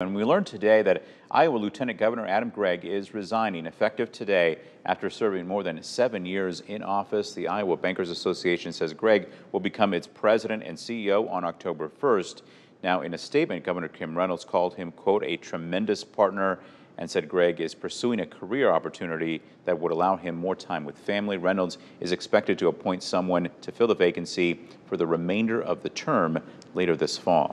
And we learned today that Iowa Lieutenant Governor Adam Gregg is resigning effective today after serving more than 7 years in office. The Iowa Bankers Association says Gregg will become its president and CEO on October 1st. Now, in a statement, Governor Kim Reynolds called him, quote, a tremendous partner, and said Gregg is pursuing a career opportunity that would allow him more time with family. Reynolds is expected to appoint someone to fill the vacancy for the remainder of the term later this fall.